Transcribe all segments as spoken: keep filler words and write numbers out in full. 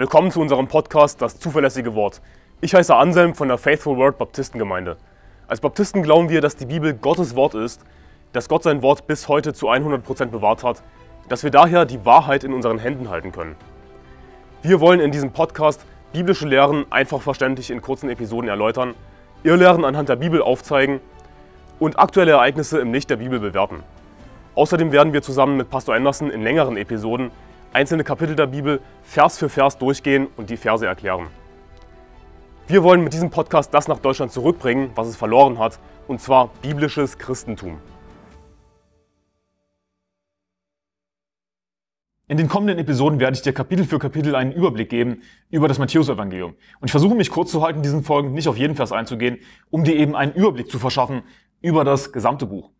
Willkommen zu unserem Podcast Das zuverlässige Wort. Ich heiße Anselm von der Faithful Word Baptistengemeinde. Als Baptisten glauben wir, dass die Bibel Gottes Wort ist, dass Gott sein Wort bis heute zu hundert Prozent bewahrt hat, dass wir daher die Wahrheit in unseren Händen halten können. Wir wollen in diesem Podcast biblische Lehren einfach verständlich in kurzen Episoden erläutern, Irrlehren anhand der Bibel aufzeigen und aktuelle Ereignisse im Licht der Bibel bewerten. Außerdem werden wir zusammen mit Pastor Anderson in längeren Episoden einzelne Kapitel der Bibel Vers für Vers durchgehen und die Verse erklären. Wir wollen mit diesem Podcast das nach Deutschland zurückbringen, was es verloren hat, und zwar biblisches Christentum. In den kommenden Episoden werde ich dir Kapitel für Kapitel einen Überblick geben über das Matthäus-Evangelium. Und ich versuche mich kurz zu halten, in diesen Folgen nicht auf jeden Vers einzugehen, um dir eben einen Überblick zu verschaffen über das gesamte Buch.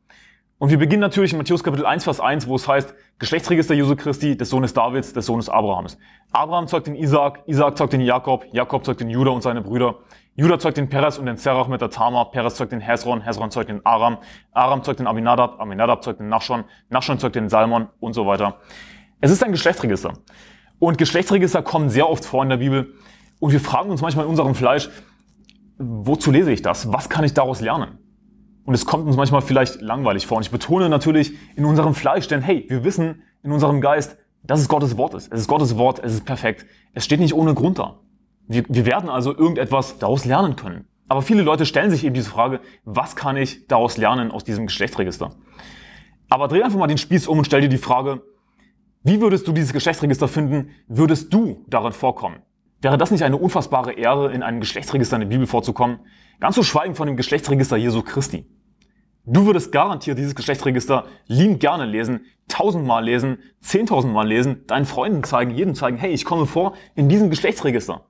Und wir beginnen natürlich in Matthäus Kapitel eins, Vers eins, wo es heißt, Geschlechtsregister Jesu Christi, des Sohnes Davids, des Sohnes Abrahams. Abraham zeugt den Isaak, Isaak zeugt den Jakob, Jakob zeugt den Juda und seine Brüder, Juda zeugt den Peres und den Zerach mit der Tamar, Peres zeugt den Hesron, Hesron zeugt den Aram, Aram zeugt den Abinadab, Abinadab zeugt den Nachschon, Nachschon zeugt den Salmon und so weiter. Es ist ein Geschlechtsregister. Und Geschlechtsregister kommen sehr oft vor in der Bibel. Und wir fragen uns manchmal in unserem Fleisch, wozu lese ich das? Was kann ich daraus lernen? Und es kommt uns manchmal vielleicht langweilig vor. Und ich betone natürlich in unserem Fleisch, denn hey, wir wissen in unserem Geist, dass es Gottes Wort ist. Es ist Gottes Wort, es ist perfekt. Es steht nicht ohne Grund da. Wir, wir werden also irgendetwas daraus lernen können. Aber viele Leute stellen sich eben diese Frage, was kann ich daraus lernen aus diesem Geschlechtsregister? Aber dreh einfach mal den Spieß um und stell dir die Frage, wie würdest du dieses Geschlechtsregister finden, würdest du darin vorkommen? Wäre das nicht eine unfassbare Ehre, in einem Geschlechtsregister in der Bibel vorzukommen? Ganz zu schweigen von dem Geschlechtsregister Jesu Christi. Du würdest garantiert dieses Geschlechtsregister liebend gerne lesen, tausendmal lesen, zehntausendmal lesen, deinen Freunden zeigen, jedem zeigen, hey, ich komme vor in diesem Geschlechtsregister.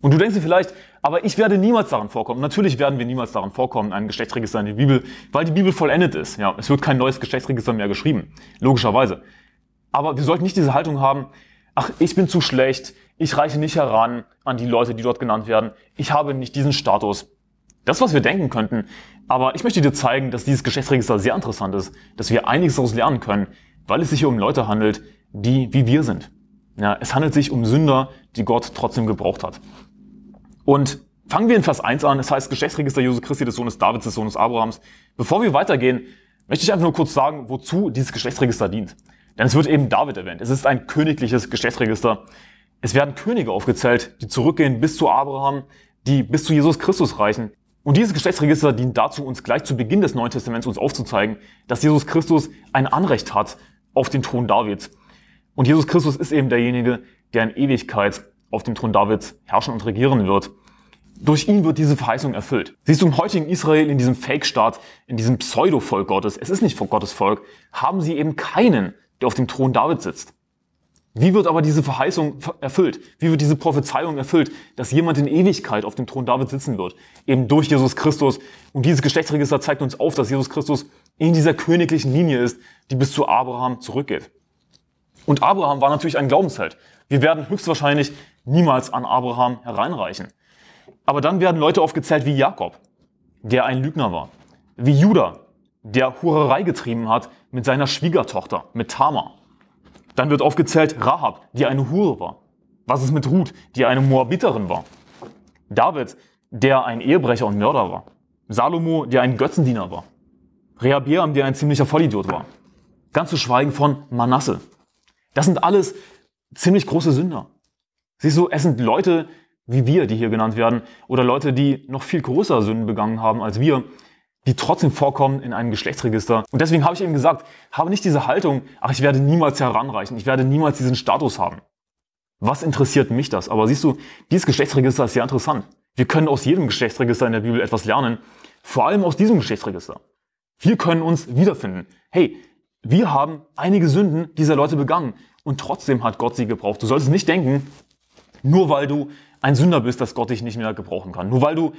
Und du denkst dir vielleicht, aber ich werde niemals daran vorkommen. Natürlich werden wir niemals daran vorkommen, in einem Geschlechtsregister in der Bibel, weil die Bibel vollendet ist. Ja, es wird kein neues Geschlechtsregister mehr geschrieben, logischerweise. Aber wir sollten nicht diese Haltung haben, ach, ich bin zu schlecht, ich reiche nicht heran an die Leute, die dort genannt werden, ich habe nicht diesen Status. Das, was wir denken könnten. Aber ich möchte dir zeigen, dass dieses Geschlechtsregister sehr interessant ist, dass wir einiges daraus lernen können, weil es sich hier um Leute handelt, die wie wir sind. Ja, es handelt sich um Sünder, die Gott trotzdem gebraucht hat. Und fangen wir in Vers eins an, es heißt Geschlechtsregister Jesu Christi, des Sohnes Davids, des Sohnes Abrahams. Bevor wir weitergehen, möchte ich einfach nur kurz sagen, wozu dieses Geschlechtsregister dient. Denn es wird eben David erwähnt. Es ist ein königliches Geschlechtsregister. Es werden Könige aufgezählt, die zurückgehen bis zu Abraham, die bis zu Jesus Christus reichen. Und dieses Geschlechtsregister dient dazu, uns gleich zu Beginn des Neuen Testaments uns aufzuzeigen, dass Jesus Christus ein Anrecht hat auf den Thron Davids. Und Jesus Christus ist eben derjenige, der in Ewigkeit auf dem Thron Davids herrschen und regieren wird. Durch ihn wird diese Verheißung erfüllt. Siehst du, im heutigen Israel, in diesem Fake-Staat, in diesem Pseudo-Volk Gottes, es ist nicht von Gottes Volk, haben sie eben keinen, der auf dem Thron Davids sitzt. Wie wird aber diese Verheißung erfüllt? Wie wird diese Prophezeiung erfüllt, dass jemand in Ewigkeit auf dem Thron Davids sitzen wird? Eben durch Jesus Christus. Und dieses Geschlechtsregister zeigt uns auf, dass Jesus Christus in dieser königlichen Linie ist, die bis zu Abraham zurückgeht. Und Abraham war natürlich ein Glaubensheld. Wir werden höchstwahrscheinlich niemals an Abraham hereinreichen. Aber dann werden Leute aufgezählt wie Jakob, der ein Lügner war, wie Juda, der Hurerei getrieben hat mit seiner Schwiegertochter, mit Tamar. Dann wird aufgezählt Rahab, die eine Hure war. Was ist mit Ruth, die eine Moabiterin war? David, der ein Ehebrecher und Mörder war. Salomo, der ein Götzendiener war. Rehabeam, der ein ziemlicher Vollidiot war. Ganz zu schweigen von Manasse. Das sind alles ziemlich große Sünder. Siehst du, es sind Leute wie wir, die hier genannt werden, oder Leute, die noch viel größere Sünden begangen haben als wir, die trotzdem vorkommen in einem Geschlechtsregister. Und deswegen habe ich eben gesagt, habe nicht diese Haltung, ach, ich werde niemals heranreichen, ich werde niemals diesen Status haben. Was interessiert mich das? Aber siehst du, dieses Geschlechtsregister ist sehr interessant. Wir können aus jedem Geschlechtsregister in der Bibel etwas lernen, vor allem aus diesem Geschlechtsregister. Wir können uns wiederfinden. Hey, wir haben einige Sünden dieser Leute begangen und trotzdem hat Gott sie gebraucht. Du solltest nicht denken, nur weil du ein Sünder bist, dass Gott dich nicht mehr gebrauchen kann. Nur weil du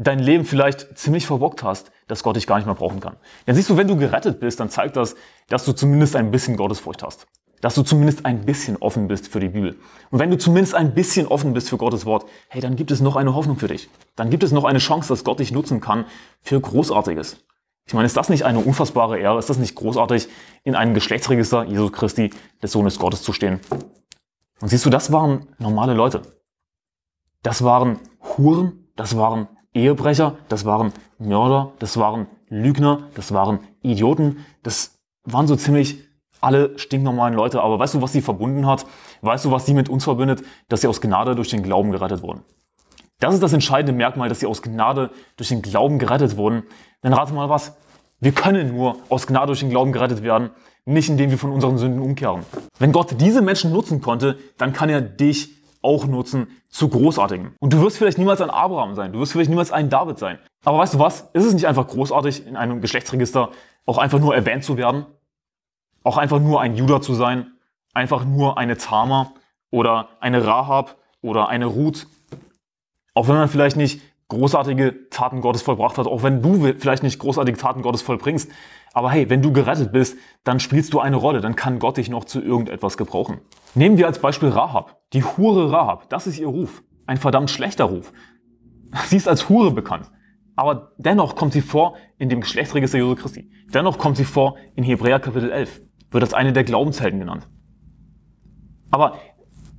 dein Leben vielleicht ziemlich verbockt hast, dass Gott dich gar nicht mehr brauchen kann. Denn siehst du, wenn du gerettet bist, dann zeigt das, dass du zumindest ein bisschen Gottesfurcht hast. Dass du zumindest ein bisschen offen bist für die Bibel. Und wenn du zumindest ein bisschen offen bist für Gottes Wort, hey, dann gibt es noch eine Hoffnung für dich. Dann gibt es noch eine Chance, dass Gott dich nutzen kann für Großartiges. Ich meine, ist das nicht eine unfassbare Ehre? Ist das nicht großartig, in einem Geschlechtsregister Jesu Christi, des Sohnes Gottes, zu stehen? Und siehst du, das waren normale Leute. Das waren Huren, das waren Ehebrecher, das waren Mörder, das waren Lügner, das waren Idioten. Das waren so ziemlich alle stinknormalen Leute. Aber weißt du, was sie verbunden hat? Weißt du, was sie mit uns verbindet? Dass sie aus Gnade durch den Glauben gerettet wurden. Das ist das entscheidende Merkmal, dass sie aus Gnade durch den Glauben gerettet wurden. Dann rate mal was. Wir können nur aus Gnade durch den Glauben gerettet werden, nicht indem wir von unseren Sünden umkehren. Wenn Gott diese Menschen nutzen konnte, dann kann er dich auch nutzen zu Großartigem. Und du wirst vielleicht niemals ein Abraham sein, du wirst vielleicht niemals ein David sein. Aber weißt du was? Ist es nicht einfach großartig, in einem Geschlechtsregister auch einfach nur erwähnt zu werden? Auch einfach nur ein Juda zu sein? Einfach nur eine Tamar oder eine Rahab oder eine Ruth? Auch wenn man vielleicht nicht großartige Taten Gottes vollbracht hat, auch wenn du vielleicht nicht großartige Taten Gottes vollbringst. Aber hey, wenn du gerettet bist, dann spielst du eine Rolle, dann kann Gott dich noch zu irgendetwas gebrauchen. Nehmen wir als Beispiel Rahab, die Hure Rahab, das ist ihr Ruf, ein verdammt schlechter Ruf. Sie ist als Hure bekannt, aber dennoch kommt sie vor in dem Geschlechtsregister Jesu Christi. Dennoch kommt sie vor in Hebräer Kapitel elf, wird als eine der Glaubenshelden genannt. Aber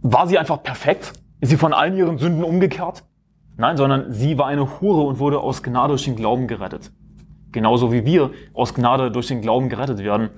war sie einfach perfekt? Ist sie von allen ihren Sünden umgekehrt? Nein, sondern sie war eine Hure und wurde aus Gnade durch den Glauben gerettet. Genauso wie wir aus Gnade durch den Glauben gerettet werden,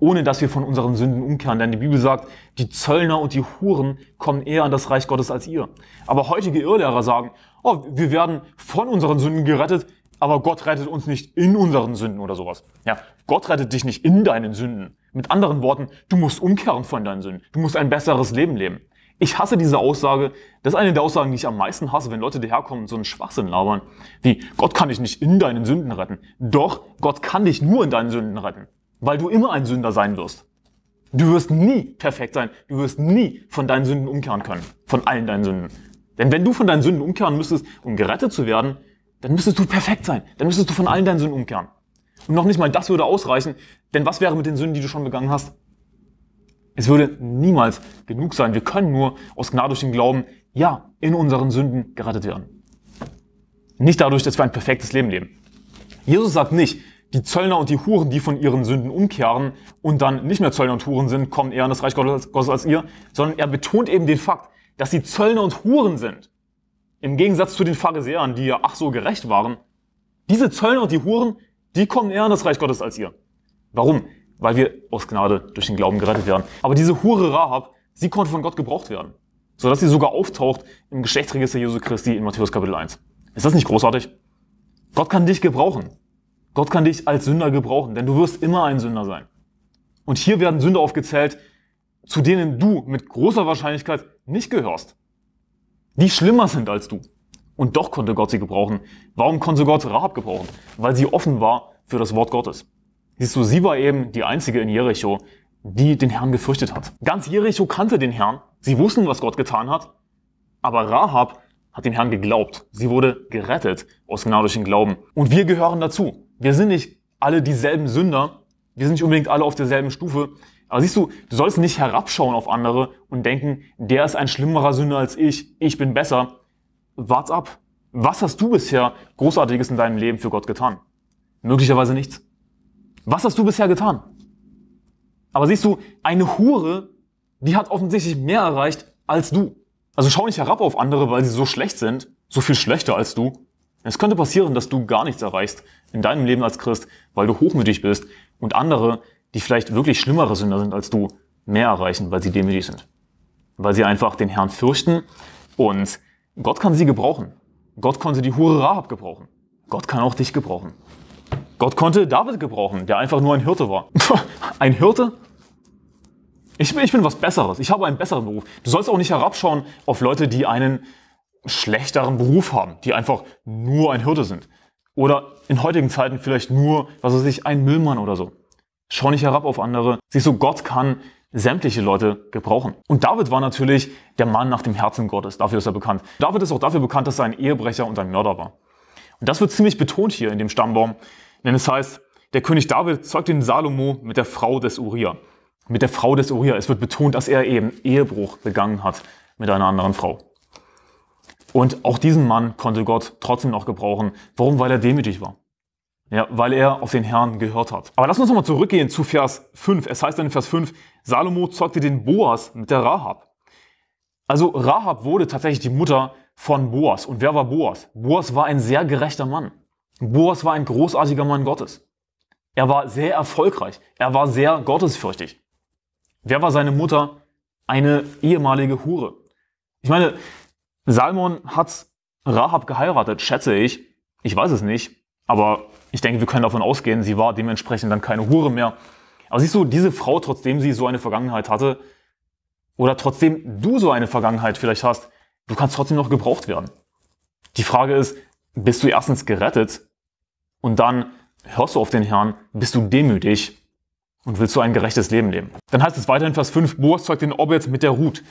ohne dass wir von unseren Sünden umkehren. Denn die Bibel sagt, die Zöllner und die Huren kommen eher an das Reich Gottes als ihr. Aber heutige Irrlehrer sagen, oh, wir werden von unseren Sünden gerettet, aber Gott rettet uns nicht in unseren Sünden oder sowas. Ja, Gott rettet dich nicht in deinen Sünden. Mit anderen Worten, du musst umkehren von deinen Sünden. Du musst ein besseres Leben leben. Ich hasse diese Aussage. Das ist eine der Aussagen, die ich am meisten hasse, wenn Leute daherkommen und so einen Schwachsinn labern. Wie, Gott kann dich nicht in deinen Sünden retten. Doch, Gott kann dich nur in deinen Sünden retten. Weil du immer ein Sünder sein wirst. Du wirst nie perfekt sein. Du wirst nie von deinen Sünden umkehren können. Von allen deinen Sünden. Denn wenn du von deinen Sünden umkehren müsstest, um gerettet zu werden, dann müsstest du perfekt sein. Dann müsstest du von allen deinen Sünden umkehren. Und noch nicht mal das würde ausreichen. Denn was wäre mit den Sünden, die du schon begangen hast? Es würde niemals genug sein. Wir können nur aus Gnade durch den Glauben, ja, in unseren Sünden gerettet werden. Nicht dadurch, dass wir ein perfektes Leben leben. Jesus sagt nicht, die Zöllner und die Huren, die von ihren Sünden umkehren und dann nicht mehr Zöllner und Huren sind, kommen eher in das Reich Gottes als, als ihr, sondern er betont eben den Fakt, dass sie Zöllner und Huren sind. Im Gegensatz zu den Pharisäern, die ja ach so gerecht waren. Diese Zöllner und die Huren, die kommen eher in das Reich Gottes als ihr. Warum? Weil wir aus Gnade durch den Glauben gerettet werden. Aber diese Hure Rahab, sie konnte von Gott gebraucht werden. Sodass sie sogar auftaucht im Geschlechtsregister Jesu Christi in Matthäus Kapitel eins. Ist das nicht großartig? Gott kann dich gebrauchen. Gott kann dich als Sünder gebrauchen, denn du wirst immer ein Sünder sein. Und hier werden Sünder aufgezählt, zu denen du mit großer Wahrscheinlichkeit nicht gehörst. Die schlimmer sind als du. Und doch konnte Gott sie gebrauchen. Warum konnte Gott Rahab gebrauchen? Weil sie offen war für das Wort Gottes. Siehst du, sie war eben die einzige in Jericho, die den Herrn gefürchtet hat. Ganz Jericho kannte den Herrn. Sie wussten, was Gott getan hat. Aber Rahab hat dem Herrn geglaubt. Sie wurde gerettet aus Gnade durch den Glauben. Und wir gehören dazu. Wir sind nicht alle dieselben Sünder. Wir sind nicht unbedingt alle auf derselben Stufe. Aber siehst du, du sollst nicht herabschauen auf andere und denken, der ist ein schlimmerer Sünder als ich. Ich bin besser. Wart's ab. Was hast du bisher Großartiges in deinem Leben für Gott getan? Möglicherweise nichts. Was hast du bisher getan? Aber siehst du, eine Hure, die hat offensichtlich mehr erreicht als du. Also schau nicht herab auf andere, weil sie so schlecht sind, so viel schlechter als du. Es könnte passieren, dass du gar nichts erreichst in deinem Leben als Christ, weil du hochmütig bist und andere, die vielleicht wirklich schlimmere Sünder sind als du, mehr erreichen, weil sie demütig sind. Weil sie einfach den Herrn fürchten und Gott kann sie gebrauchen. Gott konnte die Hure Rahab gebrauchen. Gott kann auch dich gebrauchen. Gott konnte David gebrauchen, der einfach nur ein Hirte war. Ein Hirte? Ich bin, ich bin was Besseres. Ich habe einen besseren Beruf. Du sollst auch nicht herabschauen auf Leute, die einen schlechteren Beruf haben, die einfach nur ein Hirte sind. Oder in heutigen Zeiten vielleicht nur, was weiß ich, ein Müllmann oder so. Schau nicht herab auf andere. Siehst du, Gott kann sämtliche Leute gebrauchen. Und David war natürlich der Mann nach dem Herzen Gottes. Dafür ist er bekannt. David ist auch dafür bekannt, dass er ein Ehebrecher und ein Mörder war. Und das wird ziemlich betont hier in dem Stammbaum. Denn es heißt, der König David zeugte den Salomo mit der Frau des Uria. Mit der Frau des Uria. Es wird betont, dass er eben Ehebruch begangen hat mit einer anderen Frau. Und auch diesen Mann konnte Gott trotzdem noch gebrauchen. Warum? Weil er demütig war. Ja, weil er auf den Herrn gehört hat. Aber lass uns nochmal zurückgehen zu Vers fünf. Es heißt dann in Vers fünf, Salomo zeugte den Boas mit der Rahab. Also Rahab wurde tatsächlich die Mutter von Boas. Und wer war Boas? Boas war ein sehr gerechter Mann. Boas war ein großartiger Mann Gottes. Er war sehr erfolgreich. Er war sehr gottesfürchtig. Wer war seine Mutter? Eine ehemalige Hure. Ich meine, Salmon hat Rahab geheiratet, schätze ich. Ich weiß es nicht, aber ich denke, wir können davon ausgehen, sie war dementsprechend dann keine Hure mehr. Aber siehst du, diese Frau, trotzdem sie so eine Vergangenheit hatte, oder trotzdem du so eine Vergangenheit vielleicht hast, du kannst trotzdem noch gebraucht werden. Die Frage ist, bist du erstens gerettet und dann hörst du auf den Herrn, bist du demütig und willst du ein gerechtes Leben leben. Dann heißt es weiterhin Vers fünf, Boas zeugt den Obed mit der Ruth.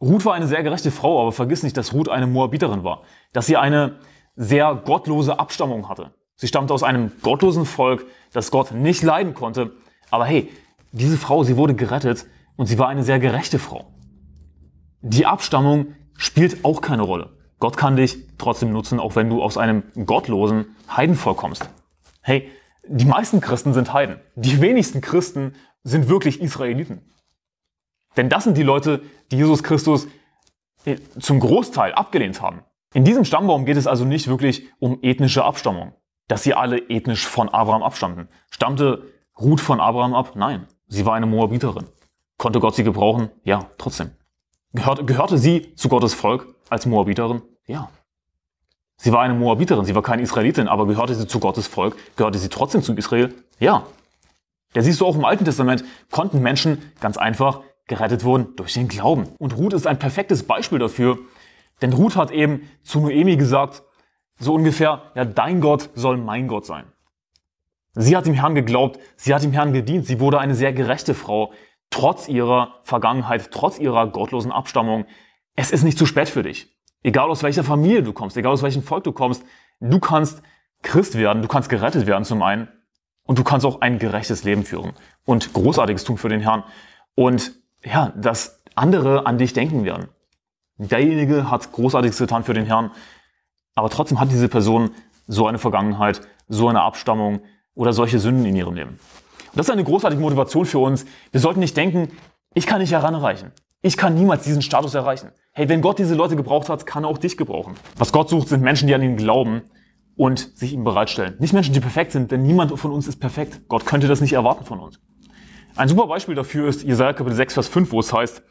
Ruth war eine sehr gerechte Frau, aber vergiss nicht, dass Ruth eine Moabiterin war. Dass sie eine sehr gottlose Abstammung hatte. Sie stammte aus einem gottlosen Volk, das Gott nicht leiden konnte. Aber hey, diese Frau, sie wurde gerettet und sie war eine sehr gerechte Frau. Die Abstammung spielt auch keine Rolle. Gott kann dich trotzdem nutzen, auch wenn du aus einem gottlosen Heidenvolk kommst. Hey, die meisten Christen sind Heiden. Die wenigsten Christen sind wirklich Israeliten. Denn das sind die Leute, die Jesus Christus zum Großteil abgelehnt haben. In diesem Stammbaum geht es also nicht wirklich um ethnische Abstammung, dass sie alle ethnisch von Abraham abstammten. Stammte Ruth von Abraham ab? Nein, sie war eine Moabiterin. Konnte Gott sie gebrauchen? Ja, trotzdem. Gehörte, gehörte sie zu Gottes Volk als Moabiterin? Ja. Sie war eine Moabiterin, sie war keine Israelitin, aber gehörte sie zu Gottes Volk? Gehörte sie trotzdem zu Israel? Ja. Da siehst du auch im Alten Testament, konnten Menschen ganz einfach gerettet wurden durch den Glauben. Und Ruth ist ein perfektes Beispiel dafür, denn Ruth hat eben zu Noemi gesagt, so ungefähr, ja, dein Gott soll mein Gott sein. Sie hat dem Herrn geglaubt, sie hat dem Herrn gedient, sie wurde eine sehr gerechte Frau, trotz ihrer Vergangenheit, trotz ihrer gottlosen Abstammung. Es ist nicht zu spät für dich. Egal aus welcher Familie du kommst, egal aus welchem Volk du kommst, du kannst Christ werden, du kannst gerettet werden zum einen und du kannst auch ein gerechtes Leben führen und Großartiges tun für den Herrn und ja, dass andere an dich denken werden. Derjenige hat Großartiges getan für den Herrn, aber trotzdem hat diese Person so eine Vergangenheit, so eine Abstammung oder solche Sünden in ihrem Leben. Und das ist eine großartige Motivation für uns. Wir sollten nicht denken, ich kann nicht heranreichen. Ich kann niemals diesen Status erreichen. Hey, wenn Gott diese Leute gebraucht hat, kann er auch dich gebrauchen. Was Gott sucht, sind Menschen, die an ihn glauben und sich ihm bereitstellen. Nicht Menschen, die perfekt sind, denn niemand von uns ist perfekt. Gott könnte das nicht erwarten von uns. Ein super Beispiel dafür ist Jesaja Kapitel sechs, Vers fünf, wo es heißt,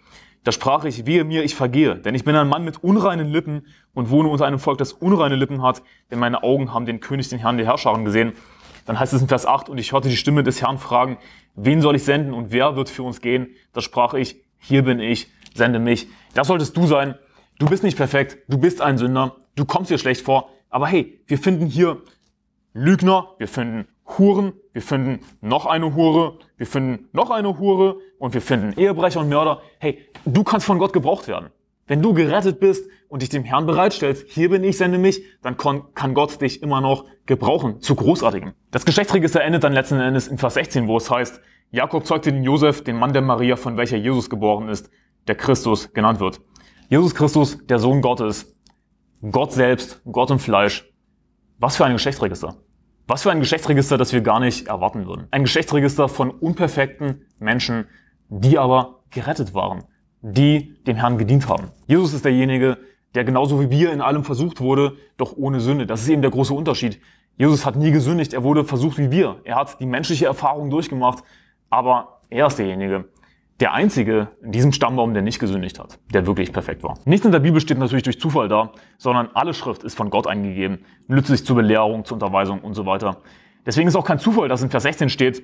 da sprach ich, wehe mir, ich vergehe, denn ich bin ein Mann mit unreinen Lippen und wohne unter einem Volk, das unreine Lippen hat, denn meine Augen haben den König, den Herrn der Herrscharen gesehen. Dann heißt es in Vers acht, und ich hörte die Stimme des Herrn fragen, wen soll ich senden und wer wird für uns gehen? Da sprach ich, hier bin ich, sende mich. Das solltest du sein. Du bist nicht perfekt, du bist ein Sünder, du kommst dir schlecht vor, aber hey, wir finden hier Lügner, wir finden Huren, wir finden noch eine Hure, wir finden noch eine Hure und wir finden Ehebrecher und Mörder. Hey, du kannst von Gott gebraucht werden. Wenn du gerettet bist und dich dem Herrn bereitstellst, hier bin ich, sende mich, dann kann Gott dich immer noch gebrauchen, zu Großartigem. Das Geschlechtsregister endet dann letzten Endes in Vers sechzehn, wo es heißt, Jakob zeugte den Josef, den Mann der Maria, von welcher Jesus geboren ist, der Christus genannt wird. Jesus Christus, der Sohn Gottes, Gott selbst, Gott im Fleisch. Was für ein Geschlechtsregister. Was für ein Geschlechtsregister, das wir gar nicht erwarten würden. Ein Geschlechtsregister von unperfekten Menschen, die aber gerettet waren, die dem Herrn gedient haben. Jesus ist derjenige, der genauso wie wir in allem versucht wurde, doch ohne Sünde. Das ist eben der große Unterschied. Jesus hat nie gesündigt, er wurde versucht wie wir. Er hat die menschliche Erfahrung durchgemacht, aber er ist derjenige, der Einzige in diesem Stammbaum, der nicht gesündigt hat, der wirklich perfekt war. Nichts in der Bibel steht natürlich durch Zufall da, sondern alle Schrift ist von Gott eingegeben, nützlich zur Belehrung, zur Unterweisung und so weiter. Deswegen ist auch kein Zufall, dass in Vers sechzehn steht,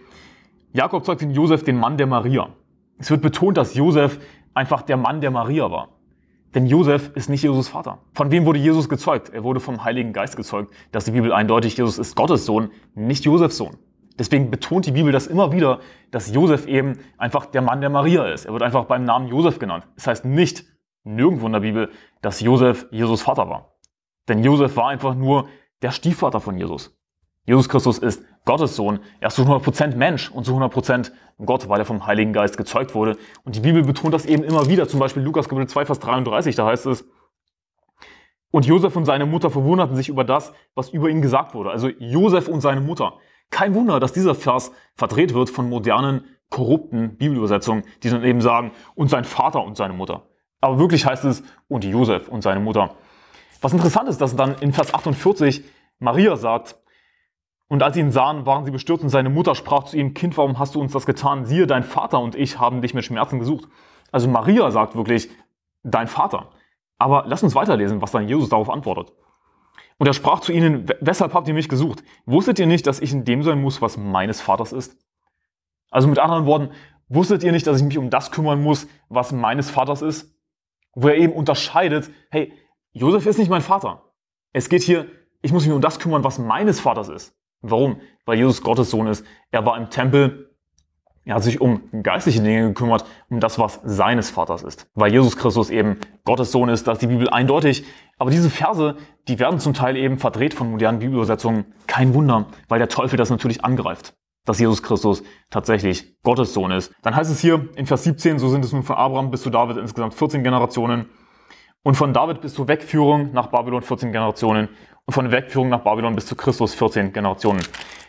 Jakob zeigt den Josef, den Mann der Maria. Es wird betont, dass Josef einfach der Mann der Maria war. Denn Josef ist nicht Jesus' Vater. Von wem wurde Jesus gezeugt? Er wurde vom Heiligen Geist gezeugt. Das ist die Bibel eindeutig, Jesus ist Gottes Sohn, nicht Josefs Sohn. Deswegen betont die Bibel das immer wieder, dass Josef eben einfach der Mann der Maria ist. Er wird einfach beim Namen Josef genannt. Das heißt nicht, nirgendwo in der Bibel, dass Josef Jesus' Vater war. Denn Josef war einfach nur der Stiefvater von Jesus. Jesus Christus ist Gottes Sohn. Er ist zu hundert Prozent Mensch und zu hundert Prozent Gott, weil er vom Heiligen Geist gezeugt wurde. Und die Bibel betont das eben immer wieder. Zum Beispiel Lukas Kapitel zwei, Vers dreiunddreißig, da heißt es, und Josef und seine Mutter verwunderten sich über das, was über ihn gesagt wurde. Also Josef und seine Mutter. Kein Wunder, dass dieser Vers verdreht wird von modernen, korrupten Bibelübersetzungen, die dann eben sagen, und sein Vater und seine Mutter. Aber wirklich heißt es, und Josef und seine Mutter. Was interessant ist, dass dann in Vers achtundvierzig Maria sagt, und als sie ihn sahen, waren sie bestürzt, und seine Mutter sprach zu ihm, Kind, warum hast du uns das getan? Siehe, dein Vater und ich haben dich mit Schmerzen gesucht. Also Maria sagt wirklich, dein Vater. Aber lass uns weiterlesen, was dann Jesus darauf antwortet. Und er sprach zu ihnen, weshalb habt ihr mich gesucht? Wusstet ihr nicht, dass ich in dem sein muss, was meines Vaters ist? Also mit anderen Worten, wusstet ihr nicht, dass ich mich um das kümmern muss, was meines Vaters ist? Wo er eben unterscheidet, hey, Josef ist nicht mein Vater. Es geht hier, ich muss mich um das kümmern, was meines Vaters ist. Warum? Weil Jesus Gottes Sohn ist. Er war im Tempel, er hat sich um geistliche Dinge gekümmert, um das, was seines Vaters ist. Weil Jesus Christus eben Gottes Sohn ist, das ist die Bibel eindeutig. Aber diese Verse, die werden zum Teil eben verdreht von modernen Bibelübersetzungen. Kein Wunder, weil der Teufel das natürlich angreift, dass Jesus Christus tatsächlich Gottes Sohn ist. Dann heißt es hier in Vers siebzehn, so sind es nun von Abraham bis zu David insgesamt vierzehn Generationen. Und von David bis zur Wegführung nach Babylon vierzehn Generationen. Und von der Wegführung nach Babylon bis zu Christus vierzehn Generationen.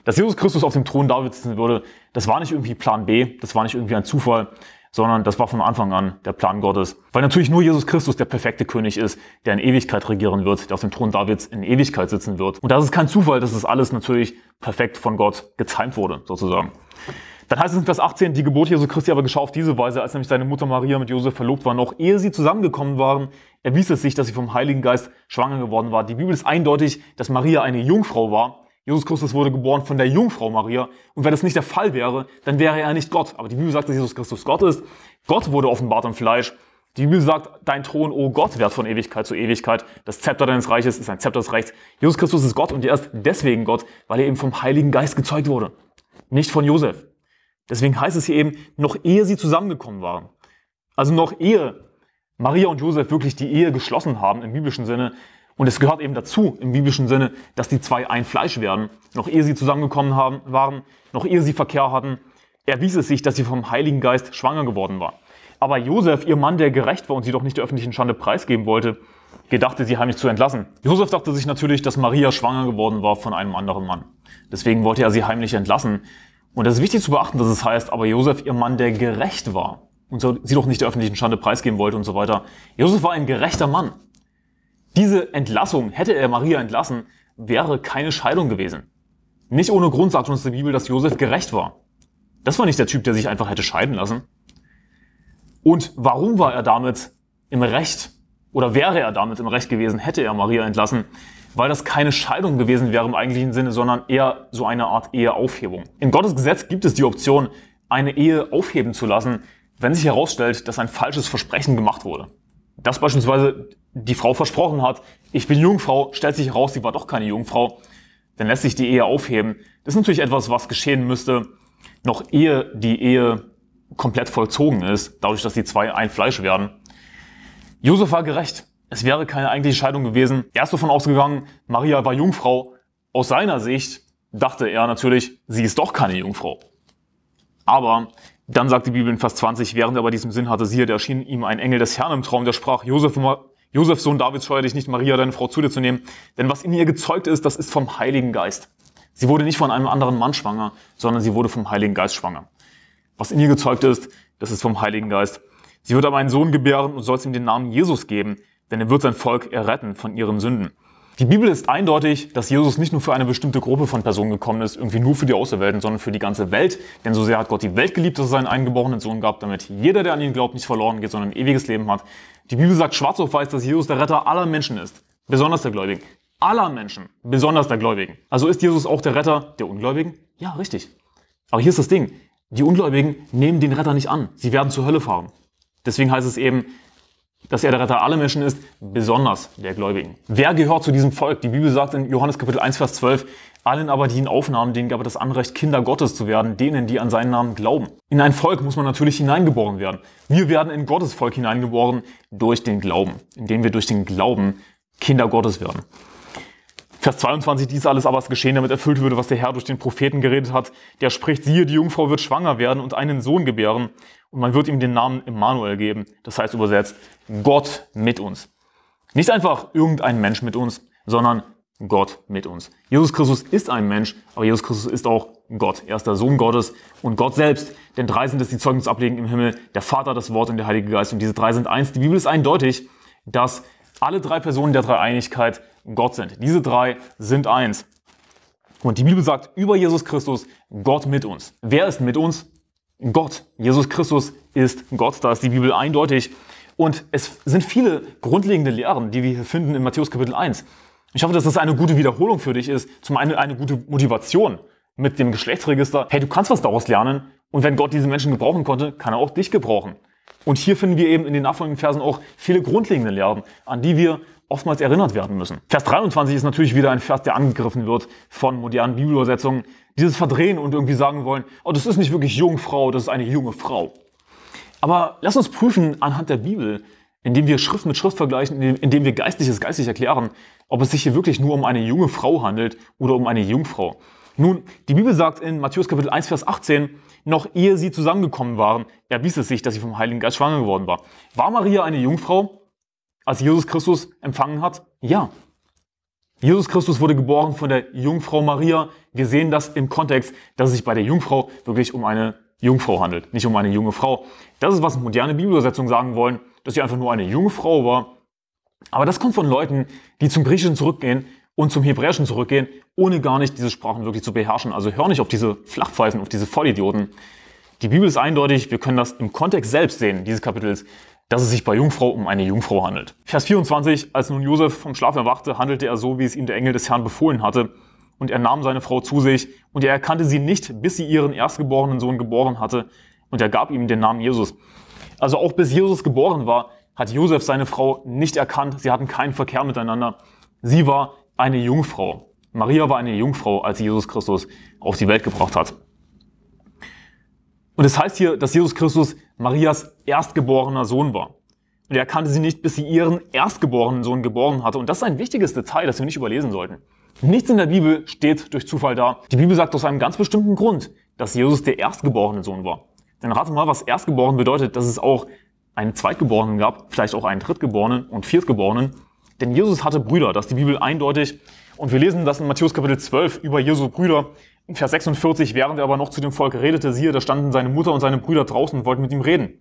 Dass Jesus Christus auf dem Thron Davids sitzen würde, das war nicht irgendwie Plan B, das war nicht irgendwie ein Zufall, sondern das war von Anfang an der Plan Gottes. Weil natürlich nur Jesus Christus der perfekte König ist, der in Ewigkeit regieren wird, der auf dem Thron Davids in Ewigkeit sitzen wird. Und das ist kein Zufall, dass das alles natürlich perfekt von Gott getimt wurde, sozusagen. Dann heißt es in Vers achtzehn, die Geburt Jesu Christi aber geschah auf diese Weise, als nämlich seine Mutter Maria mit Josef verlobt war, noch ehe sie zusammengekommen waren, erwies es sich, dass sie vom Heiligen Geist schwanger geworden war. Die Bibel ist eindeutig, dass Maria eine Jungfrau war. Jesus Christus wurde geboren von der Jungfrau Maria. Und wenn das nicht der Fall wäre, dann wäre er nicht Gott. Aber die Bibel sagt, dass Jesus Christus Gott ist. Gott wurde offenbart im Fleisch. Die Bibel sagt, dein Thron, oh Gott, währt von Ewigkeit zu Ewigkeit. Das Zepter deines Reiches ist ein Zepter des Rechts. Jesus Christus ist Gott und er ist deswegen Gott, weil er eben vom Heiligen Geist gezeugt wurde. Nicht von Josef. Deswegen heißt es hier eben, noch ehe sie zusammengekommen waren. Also noch ehe Maria und Josef wirklich die Ehe geschlossen haben im biblischen Sinne. Und es gehört eben dazu im biblischen Sinne, dass die zwei ein Fleisch werden. Noch ehe sie zusammengekommen haben, waren, noch ehe sie Verkehr hatten, erwies es sich, dass sie vom Heiligen Geist schwanger geworden war. Aber Josef, ihr Mann, der gerecht war und sie doch nicht der öffentlichen Schande preisgeben wollte, gedachte, sie heimlich zu entlassen. Josef dachte sich natürlich, dass Maria schwanger geworden war von einem anderen Mann. Deswegen wollte er sie heimlich entlassen. Und das ist wichtig zu beachten, dass es heißt, aber Josef, ihr Mann, der gerecht war und sie doch nicht der öffentlichen Schande preisgeben wollte und so weiter. Josef war ein gerechter Mann. Diese Entlassung, hätte er Maria entlassen, wäre keine Scheidung gewesen. Nicht ohne Grund sagt uns die Bibel, dass Josef gerecht war. Das war nicht der Typ, der sich einfach hätte scheiden lassen. Und warum war er damit im Recht? Oder wäre er damit im Recht gewesen, hätte er Maria entlassen? Weil das keine Scheidung gewesen wäre im eigentlichen Sinne, sondern eher so eine Art Eheaufhebung. In Gottes Gesetz gibt es die Option, eine Ehe aufheben zu lassen, wenn sich herausstellt, dass ein falsches Versprechen gemacht wurde. Dass beispielsweise die Frau versprochen hat, ich bin Jungfrau, stellt sich heraus, sie war doch keine Jungfrau, dann lässt sich die Ehe aufheben. Das ist natürlich etwas, was geschehen müsste, noch ehe die Ehe komplett vollzogen ist, dadurch, dass die zwei ein Fleisch werden. Josef war gerecht. Es wäre keine eigentliche Scheidung gewesen. Er ist davon ausgegangen, Maria war Jungfrau. Aus seiner Sicht dachte er natürlich, sie ist doch keine Jungfrau. Aber dann sagt die Bibel in Vers zwanzig, während er bei diesem Sinn hatte, siehe, da erschien ihm ein Engel des Herrn im Traum, der sprach, Josef, Josef, Sohn Davids, scheue dich nicht, Maria, deine Frau, zu dir zu nehmen. Denn was in ihr gezeugt ist, das ist vom Heiligen Geist. Sie wurde nicht von einem anderen Mann schwanger, sondern sie wurde vom Heiligen Geist schwanger. Was in ihr gezeugt ist, das ist vom Heiligen Geist. Sie wird aber einen Sohn gebären und sollst ihm den Namen Jesus geben, denn er wird sein Volk erretten von ihren Sünden. Die Bibel ist eindeutig, dass Jesus nicht nur für eine bestimmte Gruppe von Personen gekommen ist, irgendwie nur für die Auserwählten, sondern für die ganze Welt. Denn so sehr hat Gott die Welt geliebt, dass es seinen eingeborenen Sohn gab, damit jeder, der an ihn glaubt, nicht verloren geht, sondern ein ewiges Leben hat. Die Bibel sagt schwarz auf weiß, dass Jesus der Retter aller Menschen ist, besonders der Gläubigen. Aller Menschen, besonders der Gläubigen. Also ist Jesus auch der Retter der Ungläubigen? Ja, richtig. Aber hier ist das Ding. Die Ungläubigen nehmen den Retter nicht an. Sie werden zur Hölle fahren. Deswegen heißt es eben, dass er der Retter aller Menschen ist, besonders der Gläubigen. Wer gehört zu diesem Volk? Die Bibel sagt in Johannes Kapitel eins, Vers zwölf, allen aber, die ihn aufnahmen, denen gab er das Anrecht, Kinder Gottes zu werden, denen, die an seinen Namen glauben. In ein Volk muss man natürlich hineingeboren werden. Wir werden in Gottes Volk hineingeboren durch den Glauben, indem wir durch den Glauben Kinder Gottes werden. Vers zweiundzwanzig, dies alles aber ist geschehen, damit erfüllt würde, was der Herr durch den Propheten geredet hat. Der spricht, siehe, die Jungfrau wird schwanger werden und einen Sohn gebären. Und man wird ihm den Namen Emmanuel geben. Das heißt übersetzt, Gott mit uns. Nicht einfach irgendein Mensch mit uns, sondern Gott mit uns. Jesus Christus ist ein Mensch, aber Jesus Christus ist auch Gott. Er ist der Sohn Gottes und Gott selbst. Denn drei sind es, die Zeugnis ablegen im Himmel, der Vater, das Wort und der Heilige Geist. Und diese drei sind eins. Die Bibel ist eindeutig, dass alle drei Personen der Dreieinigkeit Gott sind. Diese drei sind eins. Und die Bibel sagt über Jesus Christus, Gott mit uns. Wer ist mit uns? Gott. Jesus Christus ist Gott. Da ist die Bibel eindeutig. Und es sind viele grundlegende Lehren, die wir hier finden in Matthäus Kapitel eins. Ich hoffe, dass das eine gute Wiederholung für dich ist. Zum einen eine gute Motivation mit dem Geschlechtsregister. Hey, du kannst was daraus lernen. Und wenn Gott diese Menschen gebrauchen konnte, kann er auch dich gebrauchen. Und hier finden wir eben in den nachfolgenden Versen auch viele grundlegende Lehren, an die wir oftmals erinnert werden müssen. Vers dreiundzwanzig ist natürlich wieder ein Vers, der angegriffen wird von modernen Bibelübersetzungen. Dieses Verdrehen und irgendwie sagen wollen, oh, das ist nicht wirklich Jungfrau, das ist eine junge Frau. Aber lass uns prüfen anhand der Bibel, indem wir Schrift mit Schrift vergleichen, indem wir Geistliches geistlich erklären, ob es sich hier wirklich nur um eine junge Frau handelt oder um eine Jungfrau. Nun, die Bibel sagt in Matthäus Kapitel eins, Vers achtzehn, noch ehe sie zusammengekommen waren, erwies es sich, dass sie vom Heiligen Geist schwanger geworden war. War Maria eine Jungfrau, als Jesus Christus empfangen hat? Ja. Jesus Christus wurde geboren von der Jungfrau Maria. Wir sehen das im Kontext, dass es sich bei der Jungfrau wirklich um eine Jungfrau handelt, nicht um eine junge Frau. Das ist, was moderne Bibelübersetzungen sagen wollen, dass sie einfach nur eine junge Frau war. Aber das kommt von Leuten, die zum Griechischen zurückgehen und zum Hebräischen zurückgehen, ohne gar nicht diese Sprachen wirklich zu beherrschen. Also hör nicht auf diese Flachpfeifen, auf diese Vollidioten. Die Bibel ist eindeutig, wir können das im Kontext selbst sehen, dieses Kapitels, dass es sich bei Jungfrau um eine Jungfrau handelt. Vers vierundzwanzig, als nun Josef vom Schlaf erwachte, handelte er so, wie es ihm der Engel des Herrn befohlen hatte. Und er nahm seine Frau zu sich, und er erkannte sie nicht, bis sie ihren erstgeborenen Sohn geboren hatte, und er gab ihm den Namen Jesus. Also auch bis Jesus geboren war, hat Josef seine Frau nicht erkannt, sie hatten keinen Verkehr miteinander. Sie war eine Jungfrau. Maria war eine Jungfrau, als sie Jesus Christus auf die Welt gebracht hat. Und es heißt hier, dass Jesus Christus Marias erstgeborener Sohn war. Und er kannte sie nicht, bis sie ihren erstgeborenen Sohn geboren hatte. Und das ist ein wichtiges Detail, das wir nicht überlesen sollten. Nichts in der Bibel steht durch Zufall da. Die Bibel sagt aus einem ganz bestimmten Grund, dass Jesus der erstgeborene Sohn war. Denn rate mal, was erstgeboren bedeutet, dass es auch einen Zweitgeborenen gab, vielleicht auch einen Drittgeborenen und Viertgeborenen. Denn Jesus hatte Brüder, das ist die Bibel eindeutig. Und wir lesen das in Matthäus Kapitel zwölf über Jesu Brüder. In Vers sechsundvierzig, während er aber noch zu dem Volk redete, siehe, da standen seine Mutter und seine Brüder draußen und wollten mit ihm reden.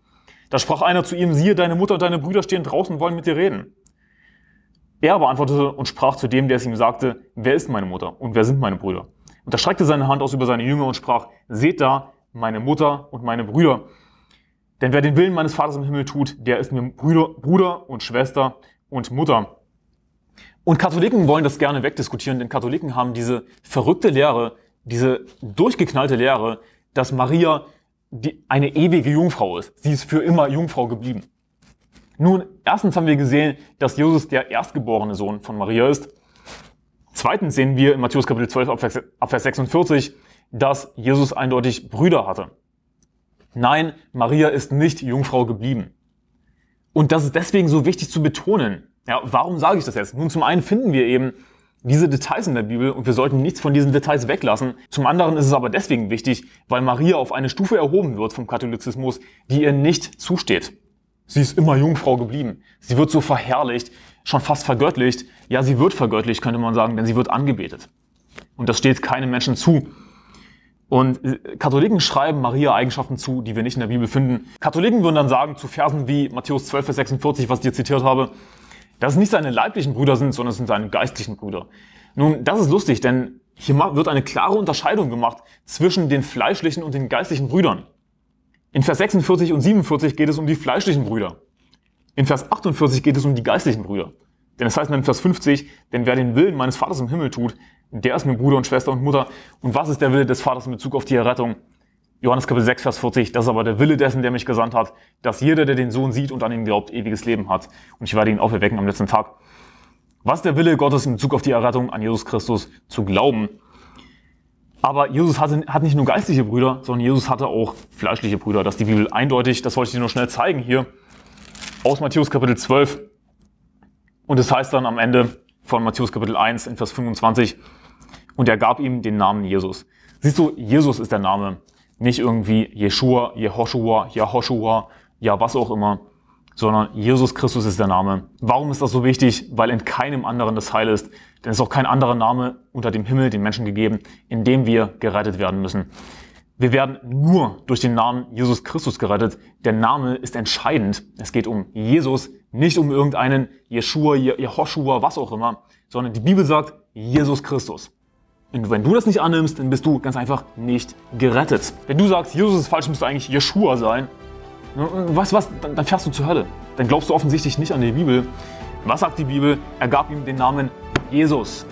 Da sprach einer zu ihm, siehe, deine Mutter und deine Brüder stehen draußen und wollen mit dir reden. Er aber antwortete und sprach zu dem, der es ihm sagte, wer ist meine Mutter und wer sind meine Brüder? Und da streckte seine Hand aus über seine Jünger und sprach, seht da, meine Mutter und meine Brüder. Denn wer den Willen meines Vaters im Himmel tut, der ist mir Brüder, Bruder und Schwester und Mutter. Und Katholiken wollen das gerne wegdiskutieren, denn Katholiken haben diese verrückte Lehre, diese durchgeknallte Lehre, dass Maria die, eine ewige Jungfrau ist. Sie ist für immer Jungfrau geblieben. Nun, erstens haben wir gesehen, dass Jesus der erstgeborene Sohn von Maria ist. Zweitens sehen wir in Matthäus Kapitel zwölf, ab Vers sechsundvierzig, dass Jesus eindeutig Brüder hatte. Nein, Maria ist nicht Jungfrau geblieben. Und das ist deswegen so wichtig zu betonen. Ja, warum sage ich das jetzt? Nun, zum einen finden wir eben diese Details in der Bibel und wir sollten nichts von diesen Details weglassen. Zum anderen ist es aber deswegen wichtig, weil Maria auf eine Stufe erhoben wird vom Katholizismus, die ihr nicht zusteht. Sie ist immer Jungfrau geblieben. Sie wird so verherrlicht, schon fast vergöttlicht. Ja, sie wird vergöttlicht, könnte man sagen, denn sie wird angebetet. Und das steht keinem Menschen zu. Und Katholiken schreiben Maria Eigenschaften zu, die wir nicht in der Bibel finden. Katholiken würden dann sagen, zu Versen wie Matthäus zwölf, Vers sechsundvierzig, was ich dir zitiert habe, dass es nicht seine leiblichen Brüder sind, sondern es sind seine geistlichen Brüder. Nun, das ist lustig, denn hier wird eine klare Unterscheidung gemacht zwischen den fleischlichen und den geistlichen Brüdern. In Vers sechsundvierzig und siebenundvierzig geht es um die fleischlichen Brüder. In Vers achtundvierzig geht es um die geistlichen Brüder. Denn es heißt in Vers fünfzig, denn wer den Willen meines Vaters im Himmel tut, der ist mir Bruder und Schwester und Mutter. Und was ist der Wille des Vaters in Bezug auf die Errettung? Johannes Kapitel sechs, Vers vierzig, das ist aber der Wille dessen, der mich gesandt hat, dass jeder, der den Sohn sieht und an ihn glaubt, ewiges Leben hat. Und ich werde ihn auferwecken am letzten Tag. Was ist der Wille Gottes in Bezug auf die Errettung, an Jesus Christus zu glauben? Aber Jesus hatte, hat nicht nur geistliche Brüder, sondern Jesus hatte auch fleischliche Brüder. Das ist die Bibel eindeutig. Das wollte ich dir nur schnell zeigen hier aus Matthäus Kapitel zwölf. Und es heißt dann am Ende von Matthäus Kapitel eins in Vers fünfundzwanzig, und er gab ihm den Namen Jesus. Siehst du, Jesus ist der Name, nicht irgendwie Jeshua, Jehoshua, Jehoshua, ja was auch immer, sondern Jesus Christus ist der Name. Warum ist das so wichtig? Weil in keinem anderen das Heil ist. Denn es ist auch kein anderer Name unter dem Himmel den Menschen gegeben, in dem wir gerettet werden müssen. Wir werden nur durch den Namen Jesus Christus gerettet. Der Name ist entscheidend. Es geht um Jesus, nicht um irgendeinen Jeschua, Jehoschua, was auch immer, sondern die Bibel sagt Jesus Christus. Und wenn du das nicht annimmst, dann bist du ganz einfach nicht gerettet. Wenn du sagst, Jesus ist falsch, müsste eigentlich Jeschua sein, weißt du was, dann, dann fährst du zur Hölle. Dann glaubst du offensichtlich nicht an die Bibel. Was sagt die Bibel? Er gab ihm den Namen Jesus.